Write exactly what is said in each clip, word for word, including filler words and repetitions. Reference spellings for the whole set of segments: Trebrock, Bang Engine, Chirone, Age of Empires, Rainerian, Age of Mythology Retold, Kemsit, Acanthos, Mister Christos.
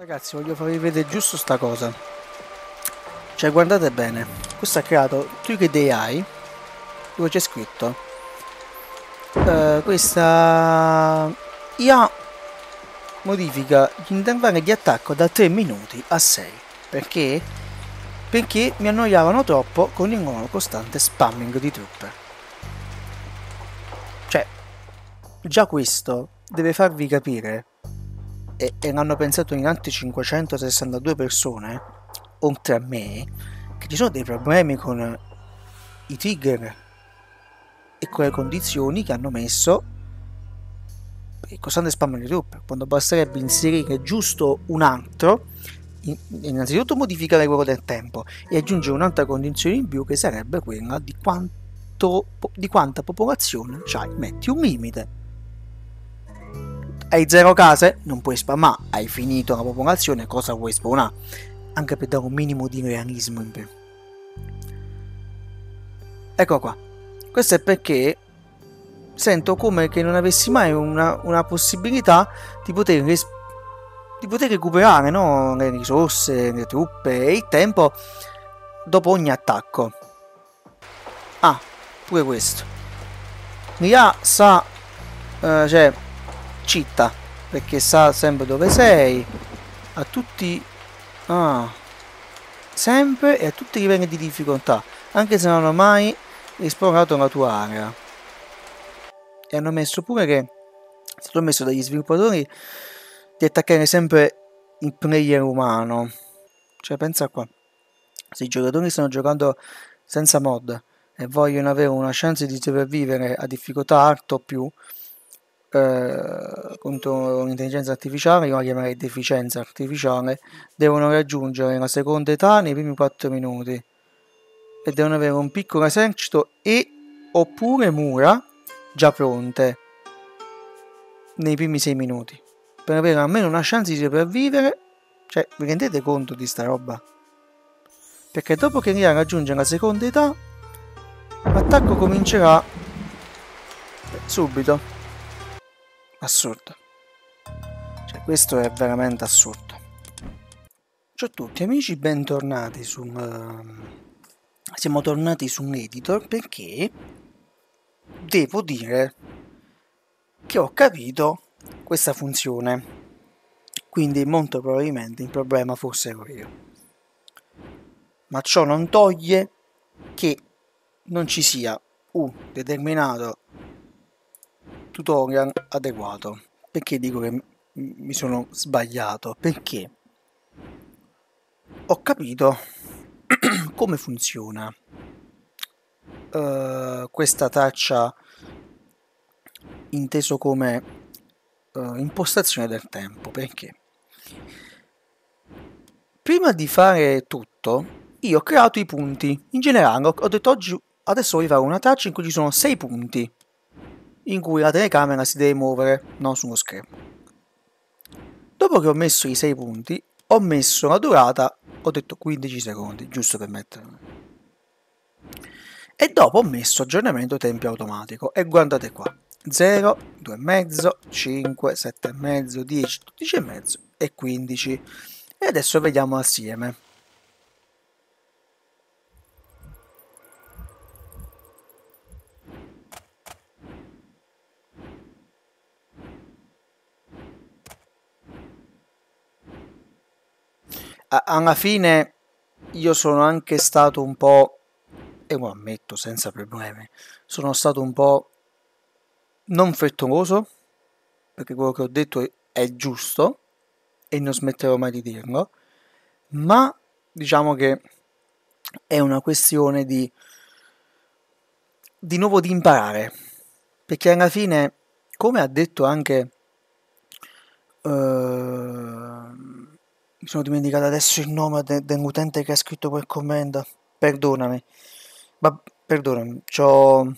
Ragazzi, voglio farvi vedere giusto sta cosa. Cioè, guardate bene. Questo ha creato Tricked A I, dove c'è scritto uh, questa I A modifica gli intervalli di attacco da tre minuti a sei. Perché? Perché mi annoiavano troppo con il loro costante spamming di truppe. Cioè, già questo deve farvi capire, e, e l'hanno pensato in altri cinquecentosessantadue persone, oltre a me, che ci sono dei problemi con i trigger e con le condizioni che hanno messo per il costante spamming di truppe, quando basterebbe inserire giusto un altro. Innanzitutto modificare quello del tempo e aggiungere un'altra condizione in più, che sarebbe quella di, quanto, di quanta popolazione c'hai. Metti un limite. Hai zero case, non puoi spammare. Hai finito la popolazione, cosa vuoi spawnare? Anche per dare un minimo di realismo in più. Ecco qua. Questo è perché sento come che non avessi mai una, una possibilità di poter respirare, di poter recuperare, no? Le risorse, le truppe e il tempo dopo ogni attacco. Ah, pure questo. L'I A sa, eh, cioè, città, perché sa sempre dove sei, a tutti, ah, sempre e a tutti i livelli di difficoltà, anche se non hanno mai esplorato la tua area. E hanno messo pure che, è stato messo dagli sviluppatori, di attaccare sempre il player umano. Cioè, pensa qua, se i giocatori stanno giocando senza mod e vogliono avere una chance di sopravvivere a difficoltà alta o più eh, contro l'intelligenza artificiale, io la chiamerei deficienza artificiale, devono raggiungere la seconda età nei primi quattro minuti e devono avere un piccolo esercito e oppure mura già pronte nei primi sei minuti per avere almeno una chance di sopravvivere. Cioè, vi rendete conto di sta roba? Perché dopo che l'I A raggiunge la seconda età, l'attacco comincerà subito. Assurdo. Cioè, questo è veramente assurdo. Ciao a tutti amici, bentornati su... Uh, siamo tornati su un editor perché devo dire che ho capito questa funzione, quindi molto probabilmente il problema fosse io, ma ciò non toglie che non ci sia un determinato tutorial adeguato. Perché dico che mi sono sbagliato? Perché ho capito come funziona uh, questa traccia, inteso come Uh, impostazione del tempo. Perché prima di fare tutto io ho creato i punti in generale, ho, ho detto oggi adesso voglio fare una traccia in cui ci sono sei punti in cui la telecamera si deve muovere, no, sullo schermo. Dopo che ho messo i sei punti ho messo la durata, ho detto quindici secondi giusto per metterlo, e dopo ho messo aggiornamento tempi automatico e guardate qua, zero, due e mezzo, cinque, sette e mezzo, dieci, dodici e mezzo e quindici. E adesso vediamo assieme. A alla fine io sono anche stato un po', e lo ammetto senza problemi, sono stato un po' non frettoloso, perché quello che ho detto è giusto e non smetterò mai di dirlo, ma diciamo che è una questione di di nuovo di imparare, perché alla fine, come ha detto anche eh, mi sono dimenticato adesso il nome de, dell'utente che ha scritto quel commento, perdonami, ma perdonami, c'ho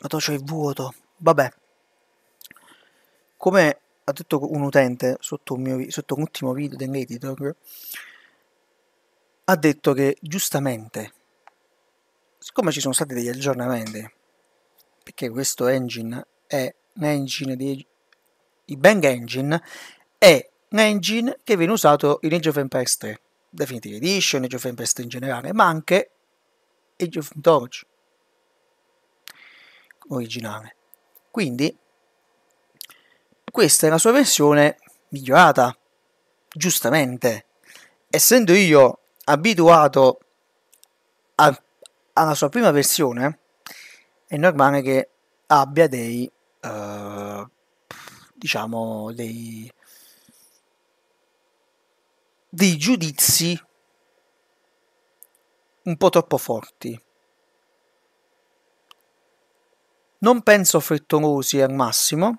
c'ho il vuoto. Vabbè, come ha detto un utente sotto, un mio, sotto l'ultimo video dell'editor, ha detto che giustamente, siccome ci sono stati degli aggiornamenti, perché questo engine è un engine di... il Bang Engine è engine che viene usato in Age of Empires tre, Definitive Edition, Age of Empires tre in generale, ma anche Age of Mythology originale. Quindi questa è la sua versione migliorata, giustamente. Essendo io abituato a, alla sua prima versione, è normale che abbia dei, uh, diciamo, dei, dei giudizi un po' troppo forti. Non penso frettolosi al massimo,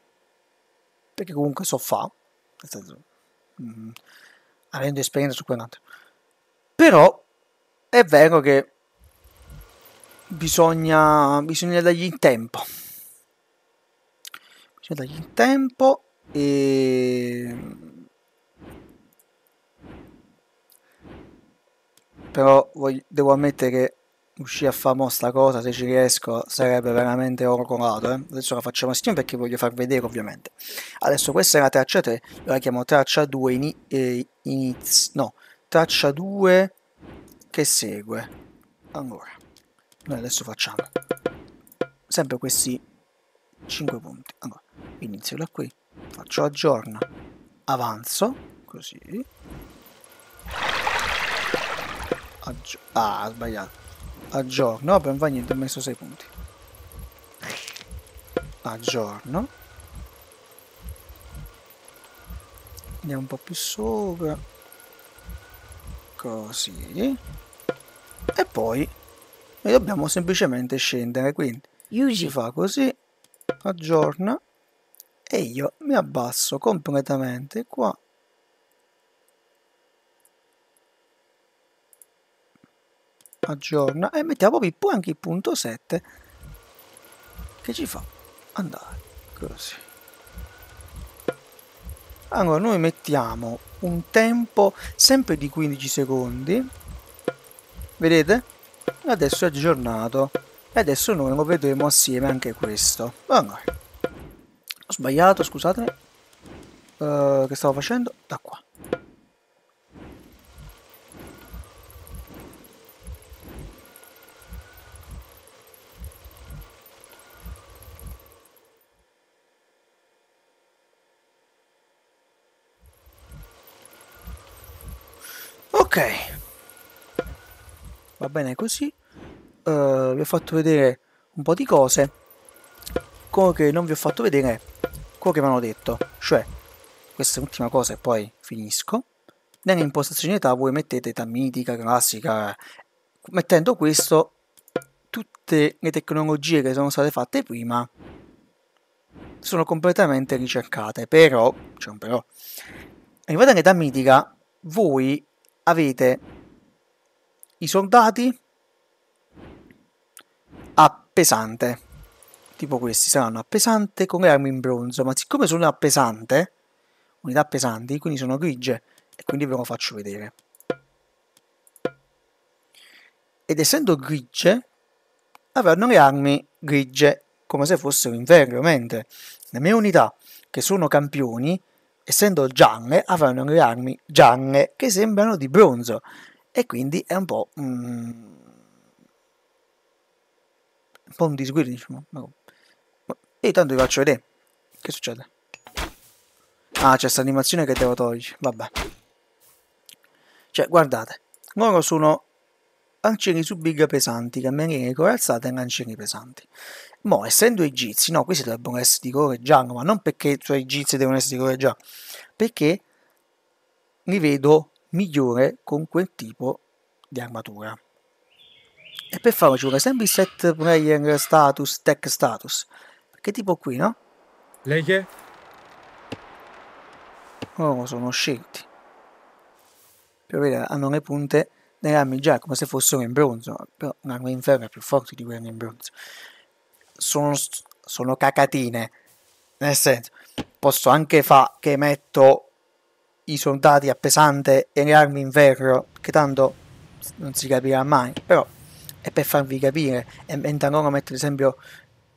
perché comunque so fa, nel senso, mh, avendo esperienza su quell'altro. Però è vero che bisogna, bisogna dargli in tempo. Bisogna dargli in tempo e... Però voglio, devo ammettere che uscire a fare mo sta cosa, se ci riesco, sarebbe veramente oro colato, eh? Adesso la facciamo assieme perché voglio far vedere, ovviamente. Adesso questa è la traccia tre, io la chiamo traccia due in, eh, iniz, no, traccia due che segue. Allora, noi adesso facciamo sempre questi cinque punti. Allora, inizio da qui, faccio aggiorna, avanzo, così. Aggi ah, sbagliato. Aggiorno, vabbè, non fa niente, ho messo sei punti. Aggiorno. Andiamo un po' più sopra. Così. E poi noi dobbiamo semplicemente scendere, quindi si fa così. Aggiorna. E io mi abbasso completamente qua. Aggiorna e mettiamo pure anche il punto sette che ci fa andare così. Allora noi mettiamo un tempo sempre di quindici secondi, vedete? Adesso è aggiornato e adesso noi lo vedremo assieme anche questo. Allora, ho sbagliato, scusatemi, uh, che stavo facendo? Da qua. Ok, va bene così, uh, vi ho fatto vedere un po' di cose, quello che non vi ho fatto vedere è quello che mi hanno detto, cioè questa è l'ultima cosa e poi finisco. Nelle impostazioni età voi mettete età mitica, classica, mettendo questo tutte le tecnologie che sono state fatte prima sono completamente ricercate, però, c'è un però, arrivate all'età mitica voi avete i soldati a pesante, tipo questi saranno a pesante con le armi in bronzo, ma siccome sono a pesante, unità pesanti, quindi sono grigie, e quindi ve lo faccio vedere. Ed essendo grigie, avranno le armi grigie, come se fossero in ferro, mentre le mie unità, che sono campioni, essendo gialle, avranno le armi gialle che sembrano di bronzo e quindi è un po' mm, un po' un disguido, diciamo. Ma io tanto vi faccio vedere che succede. Ah, c'è questa animazione che devo togliere, vabbè. Cioè, guardate, loro sono lancieri subiga pesanti, camerieri corazzati e lancieri pesanti. Mo, essendo egizi, no, questi dovrebbero essere di colore giallo, ma non perché cioè, egizi devono essere di colore giallo, perché li vedo migliore con quel tipo di armatura. E per farlo ci vuole sempre il set player status, tech status, perché tipo qui, no? Lei che? Loro sono scelti. Per vedere, hanno le punte delle armi già come se fossero in bronzo, però un'arma in ferro è più forte di quella in bronzo. Sono, sono cacatine, nel senso, posso anche fare che metto i soldati a pesante e le armi in ferro, che tanto non si capirà mai, però è per farvi capire. E mentre loro metto ad esempio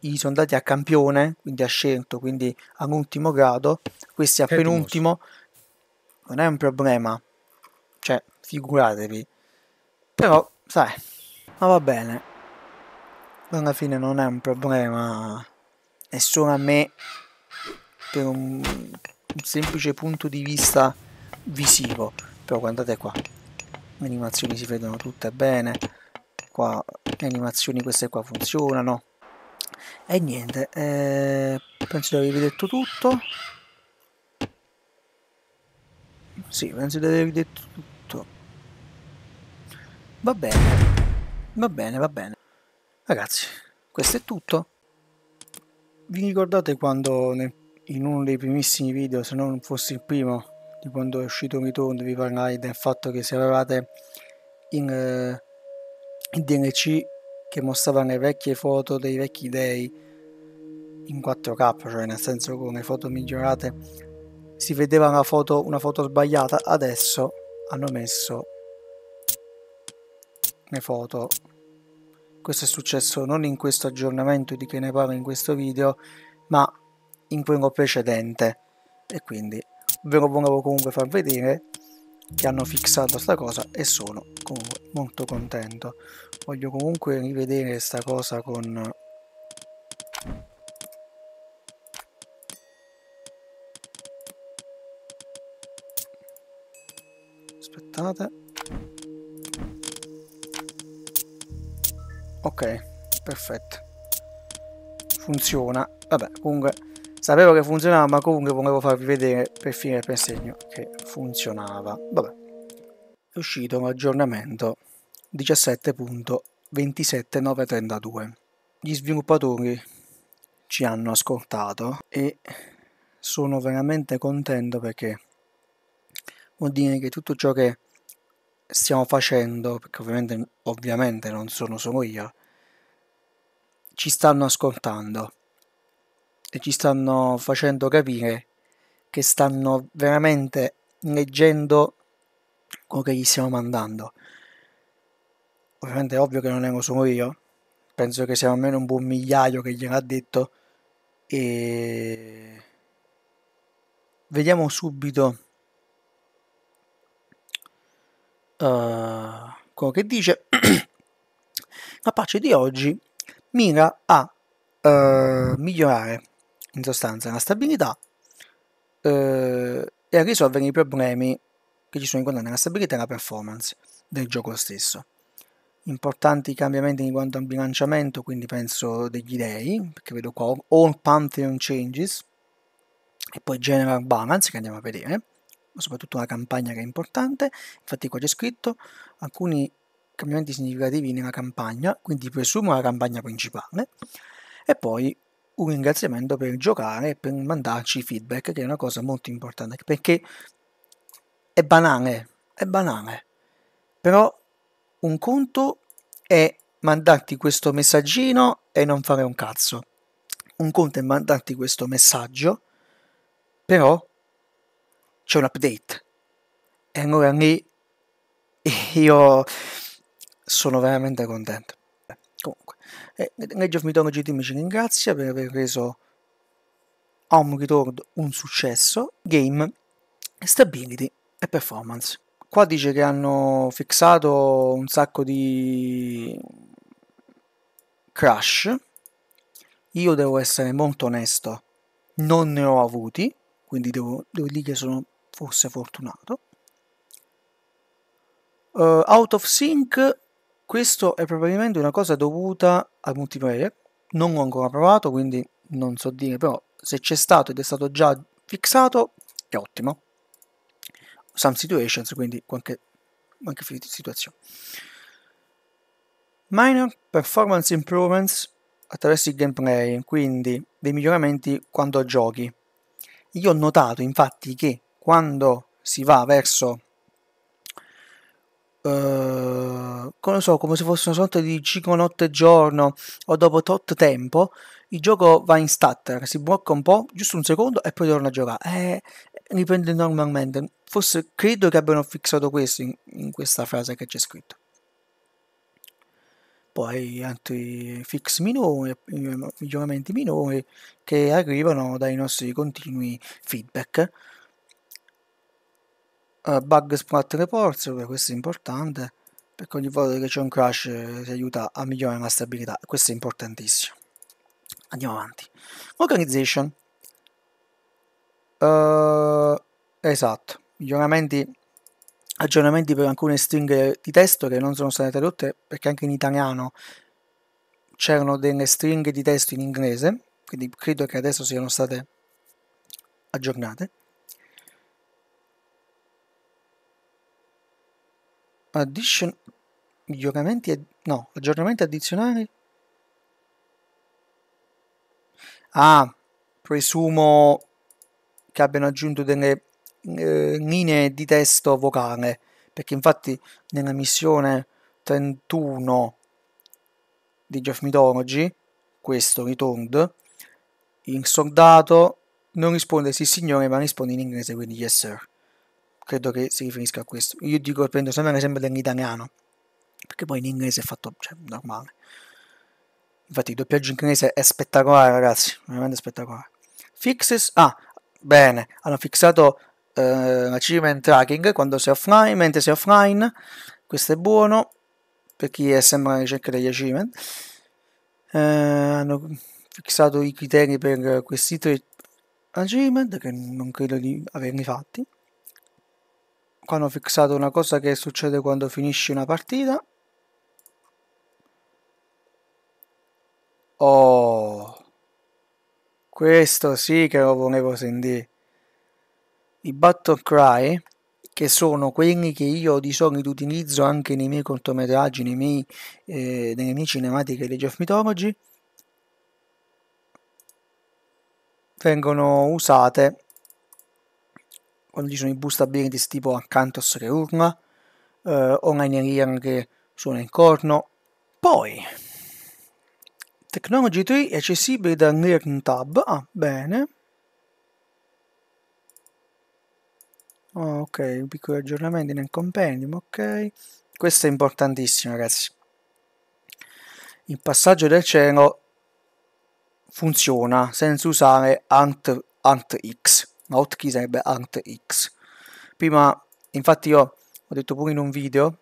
i soldati a campione, quindi a scelto, quindi all'ultimo grado, questi a penultimo, non è un problema, cioè figuratevi, però sai, ma va bene, alla fine non è un problema, è solo a me per un, un semplice punto di vista visivo. Però guardate qua, le animazioni si vedono tutte bene, qua le animazioni queste qua funzionano. E niente, eh, penso di avervi detto tutto. Sì, penso di avervi detto tutto. Va bene, va bene, va bene. Ragazzi, questo è tutto. Vi ricordate quando nel, in uno dei primissimi video, se non fosse il primo, di quando è uscito Retold, vi parlai del fatto che se avevate in, eh, il D L C che mostrava le vecchie foto dei vecchi dei in quattro K, cioè nel senso con le foto migliorate si vedeva una foto, una foto sbagliata, adesso hanno messo le foto. Questo è successo non in questo aggiornamento di che ne parlo in questo video, ma in quello precedente, e quindi ve lo volevo comunque far vedere che hanno fissato sta cosa e sono comunque molto contento. Voglio comunque rivedere sta cosa con... aspettate, ok, perfetto, funziona. Vabbè, comunque sapevo che funzionava, ma comunque volevo farvi vedere per finire il segno che funzionava. Vabbè, è uscito un aggiornamento diciassette punto ventisette nove trentadue, gli sviluppatori ci hanno ascoltato e sono veramente contento, perché vuol dire che tutto ciò che stiamo facendo, perché ovviamente, ovviamente non sono solo io, ci stanno ascoltando e ci stanno facendo capire che stanno veramente leggendo quello che gli stiamo mandando. Ovviamente è ovvio che non ero solo io, penso che siamo almeno un buon migliaio che gliel'ha detto, e vediamo subito Uh, quello che dice. La patch di oggi mira a uh, migliorare in sostanza la stabilità uh, e a risolvere i problemi che ci sono incontrati nella stabilità e la performance del gioco stesso. Importanti cambiamenti riguardo al bilanciamento, quindi penso degli dei, perché vedo qua All Pantheon Changes e poi General Balance che andiamo a vedere, ma soprattutto una campagna che è importante. Infatti qua c'è scritto alcuni cambiamenti significativi nella campagna, quindi presumo la campagna principale, e poi un ringraziamento per giocare e per mandarci feedback, che è una cosa molto importante, perché è banale, è banale, però un conto è mandarti questo messaggino e non fare un cazzo, un conto è mandarti questo messaggio però c'è un update, e allora lì io sono veramente contento. Beh, comunque, eh, Age of Mythology Team ci ringrazia per aver reso Home Retold un successo. Game, stability e performance. Qua dice che hanno fissato un sacco di crash. Io devo essere molto onesto, non ne ho avuti, quindi devo, devo dire che sono forse fortunato. Uh, out of sync, questo è probabilmente una cosa dovuta al multiplayer, non l'ho ancora provato quindi non so dire, però se c'è stato ed è stato già fixato è ottimo. Some situations, quindi qualche, qualche situazione. Minor performance improvements attraverso il gameplay, quindi dei miglioramenti quando giochi. Io ho notato infatti che quando si va verso, eh, non lo so, come se fosse una sorta di ciclo notte e giorno o dopo tot tempo, il gioco va in stutter, si blocca un po', giusto un secondo e poi torna a giocare, eh, riprende normalmente. Forse credo che abbiano fissato questo in, in questa frase che c'è scritto. Poi altri fix minori, miglioramenti minori che arrivano dai nostri continui feedback. uh, bug splatter reports, questo è importante perché ogni volta che c'è un crash eh, ti aiuta a migliorare la stabilità, questo è importantissimo. Andiamo avanti. Organization, uh, esatto, miglioramenti, aggiornamenti per alcune stringhe di testo che non sono state tradotte, perché anche in italiano c'erano delle stringhe di testo in inglese, quindi credo che adesso siano state aggiornate. Addition, miglioramenti, no, aggiornamenti addizionali. Ah, presumo che abbiano aggiunto delle eh, linee di testo vocale, perché infatti nella missione trentuno di Age of Mythology, questo Retold, il soldato non risponde sì signore ma risponde in inglese, quindi yes sir. Credo che si riferisca a questo. Io dico, prendo sempre l'esempio dell'italiano, perché poi in inglese è fatto, cioè, normale. Infatti il doppiaggio in inglese è spettacolare, ragazzi, veramente spettacolare. Fixes, ah, bene, hanno fixato eh, l'achievement tracking quando sei offline, mentre sei offline, questo è buono per chi è sempre alla ricerca degli achievement. Eh, hanno fissato i criteri per questi tre achievement che non credo di averli fatti. Qua hanno fissato una cosa che succede quando finisci una partita. Oh, questo sì che lo volevo sentire. I battle cry, che sono quelli che io di solito utilizzo anche nei miei cortometraggi, nei miei, eh, nelle mie cinematiche di Age of Mythology, vengono usate quando ci sono i boost abilities tipo Acanthos che urla, eh, o Rainerian che suona il corno. Poi Technology tree è accessibile dal Learn Tab, ah bene. Oh, ok, piccoli aggiornamenti nel compendium, ok. Questo è importantissimo, ragazzi. Il passaggio del cielo funziona senza usare Ant, Ant X. La hotkey sarebbe Ant X. Prima, infatti io ho detto pure in un video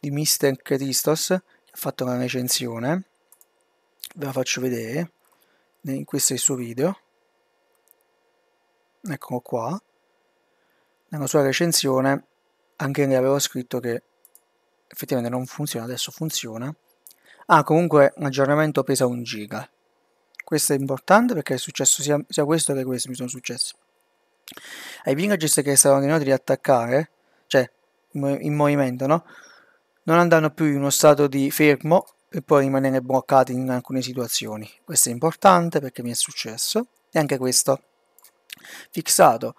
di Mister Christos, che ha fatto una recensione, ve la faccio vedere, questo è il suo video, eccolo qua. Nella sua recensione anche lì avevo scritto che effettivamente non funziona, adesso funziona. Ah, comunque l'aggiornamento pesa un giga, questo è importante perché è successo sia, sia questo che questo, mi sono successo ai villagers che stavano ordinati di attaccare, cioè in movimento, no? Non andranno più in uno stato di fermo e poi rimanere bloccati in alcune situazioni, questo è importante perché mi è successo. E anche questo fissato,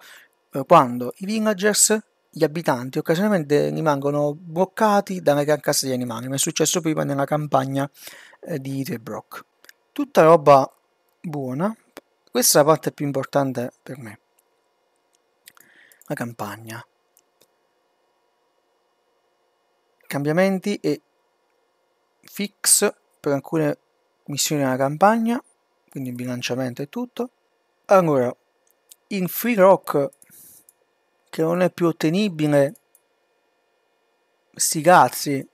quando i villagers, gli abitanti, occasionalmente rimangono bloccati dalle carcasse di animali. Mi è successo prima nella campagna eh, di Trebrock. Tutta roba buona. Questa è la parte più importante per me, la campagna. Cambiamenti e fix per alcune missioni nella campagna, quindi il bilanciamento e tutto. Allora, in Free Rock, che non è più ottenibile, sti cazzi,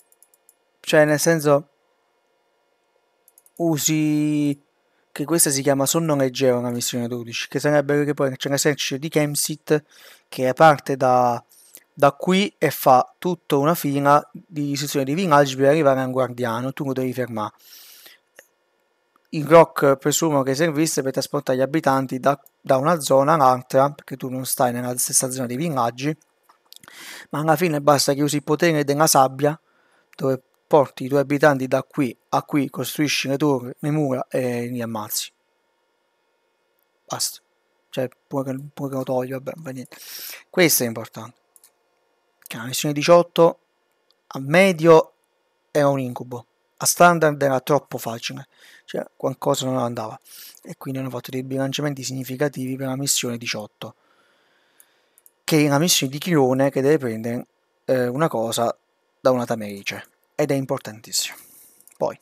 cioè nel senso, usi, che questa si chiama sonno leggero, una missione dodici, che sarebbe che poi c'è un esercito di Kemsit che parte da, da qui e fa tutta una fila di sezioni di villaggi per arrivare a un guardiano, tu lo devi fermare. Il rock presumo che servisse per trasportare gli abitanti da, da una zona all'altra, perché tu non stai nella stessa zona dei villaggi, ma alla fine basta che usi il potere della sabbia, dove porti i tuoi abitanti da qui a qui, costruisci le torri, le mura e li ammazzi. Basta. Cioè, pure che, pure che lo togli, vabbè, va niente. Questo è importante. Che la missione diciotto a medio era un incubo. A standard era troppo facile, cioè qualcosa non andava, e quindi hanno fatto dei bilanciamenti significativi per la missione diciotto, che è la missione di Chirone, che deve prendere eh, una cosa da una tamerice, ed è importantissimo. Poi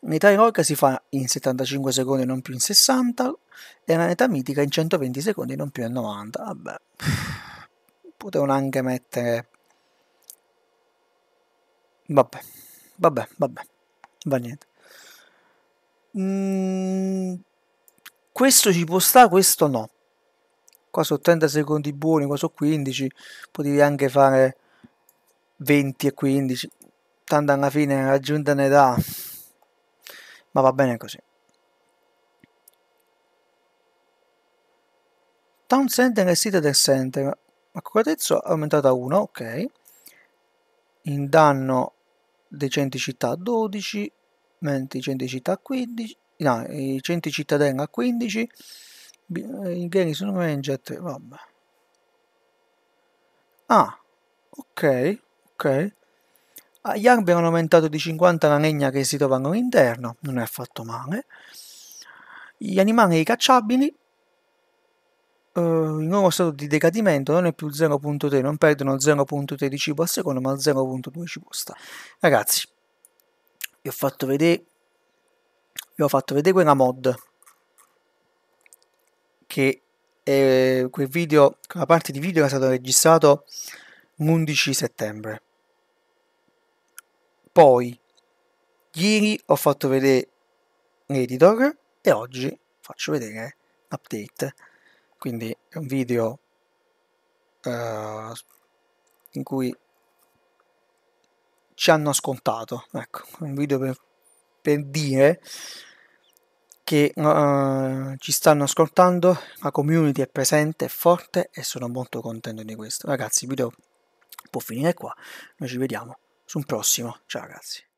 l'età eroica si fa in settantacinque secondi, non più in sessanta, e l'età mitica in centoventi secondi, non più in novanta. Vabbè, Potevano anche mettere... Vabbè, vabbè, vabbè, va niente. Mm, questo ci può stare, questo no. Qua sono trenta secondi buoni, qua sono quindici, potevi anche fare venti e quindici, tanto alla fine raggiunta un'età, ma va bene così. Town Center e City del Center, accuratezza aumentata a uno, ok. In danno dei centri città a dodici, mentre i centri città a quindici, no, i centri cittadini a quindici, i ganghi sono range a tre, vabbè. Ah, ok, ok. Gli armi hanno aumentato di cinquanta la legna che si trovano all'interno, non è affatto male. Gli animali ricacciabili, eh, il nuovo stato di decadimento non è più zero punto tre, non perdono zero punto tre di cibo al secondo, ma zero punto due ci può stare. Ragazzi, vi ho fatto vedere, vi ho fatto vedere quella mod, che eh, quel video, quella parte di video era stato registrato l'undici settembre. Poi ieri ho fatto vedere l'editor e oggi faccio vedere l'update. Quindi è un video uh, in cui ci hanno ascoltato, ecco, un video per, per dire che uh, ci stanno ascoltando, la community è presente, è forte e sono molto contento di questo. Ragazzi, il video può finire qua, noi ci vediamo su un prossimo, ciao ragazzi.